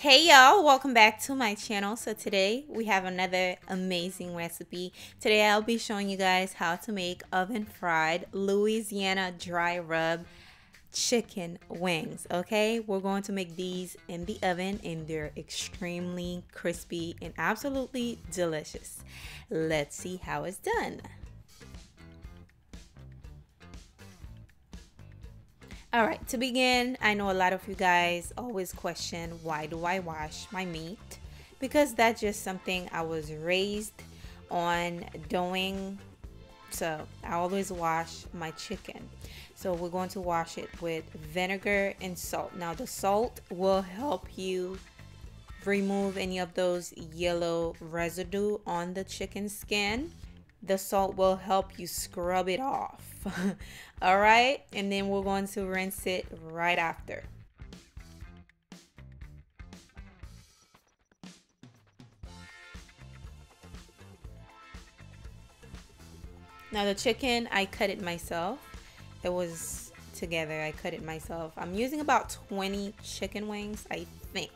Hey y'all, welcome back to my channel. So today we have another amazing recipe. Today I'll be showing you guys how to make oven fried Louisiana dry rub chicken wings. Okay, we're going to make these in the oven and they're extremely crispy and absolutely delicious. Let's see how it's done. All right, to begin, I know a lot of you guys always question, why do I wash my meat? Because that's just something I was raised on doing. So I always wash my chicken. So we're going to wash it with vinegar and salt. Now the salt will help you remove any of those yellow residue on the chicken skin. The salt will help you scrub it off. All right, and then we're going to rinse it right after. Now the chicken, I cut it myself. It was together, I cut it myself. I'm using about 20 chicken wings, I think.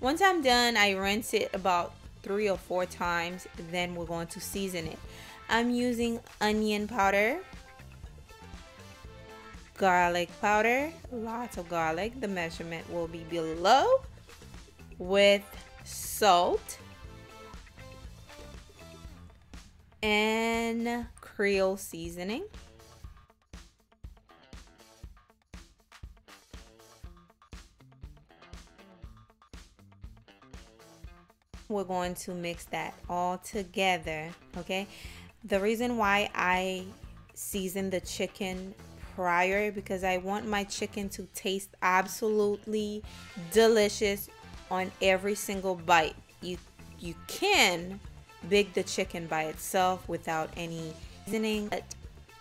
Once I'm done, I rinse it about 3 or 4 times, then we're going to season it. I'm using onion powder, garlic powder, lots of garlic, the measurement will be below, with salt and Creole seasoning. We're going to mix that all together, okay? The reason why I season the chicken prior, because I want my chicken to taste absolutely delicious on every single bite. You can bake the chicken by itself without any seasoning, but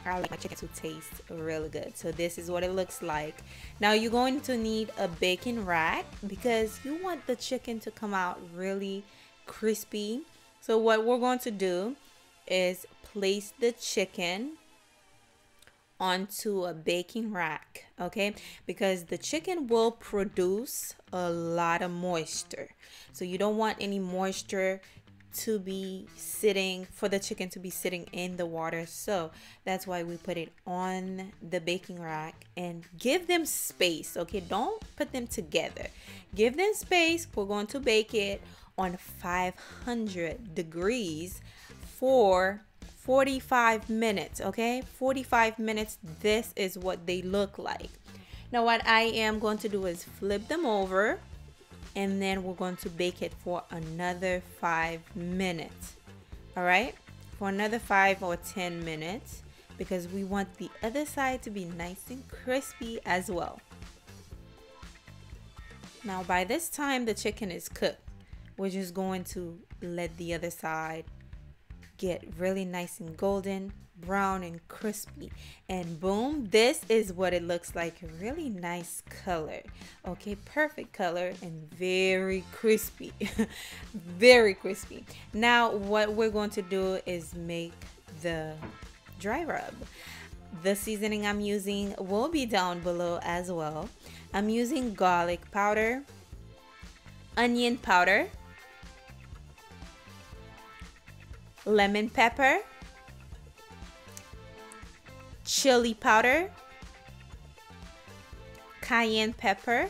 I like my chicken to taste really good. So this is what it looks like. Now you're going to need a baking rack because you want the chicken to come out really crispy. So what we're going to do is place the chicken onto a baking rack, okay, because the chicken will produce a lot of moisture, so you don't want any moisture to be sitting, for the chicken to be sitting in the water. So that's why we put it on the baking rack and give them space, okay? Don't put them together, give them space. We're going to bake it on 500 degrees for 45 minutes, okay? 45 minutes, this is what they look like. Now what I am going to do is flip them over and then we're going to bake it for another 5 minutes, all right? For another 5 or 10 minutes, because we want the other side to be nice and crispy as well. Now by this time the chicken is cooked. We're just going to let the other side get really nice and golden brown and crispy, and boom, this is what it looks like. Really nice color, okay? Perfect color and very crispy. Very crispy. Now what we're going to do is make the dry rub. The seasoning I'm using will be down below as well. I'm using garlic powder, onion powder, lemon pepper, chili powder, cayenne pepper,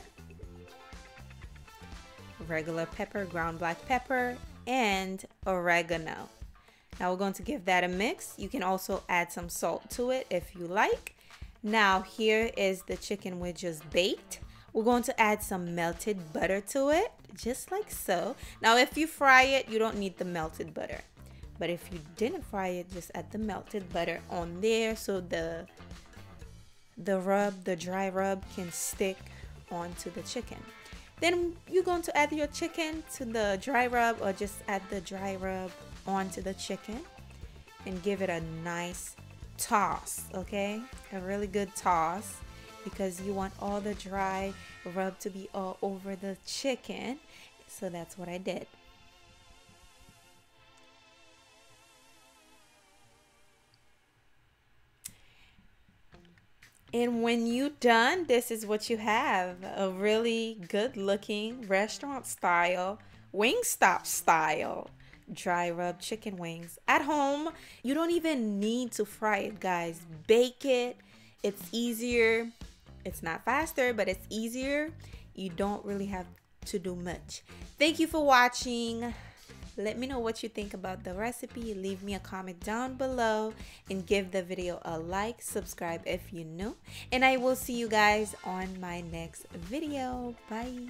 regular pepper, ground black pepper, and oregano. Now we're going to give that a mix. You can also add some salt to it if you like. Now here is the chicken we just baked. We're going to add some melted butter to it, just like so. Now if you fry it, you don't need the melted butter. But if you didn't fry it, just add the melted butter on there so the dry rub can stick onto the chicken. Then you're going to add your chicken to the dry rub, or just add the dry rub onto the chicken and give it a nice toss, okay? A really good toss, because you want all the dry rub to be all over the chicken. So that's what I did. And when you done, this is what you have. A really good looking restaurant style, Wingstop style dry rub chicken wings at home. You don't even need to fry it, guys. Bake it. It's easier. It's not faster, but it's easier. You don't really have to do much. Thank you for watching. Let me know what you think about the recipe. Leave me a comment down below and give the video a like. Subscribe if you're new. And I will see you guys on my next video. Bye.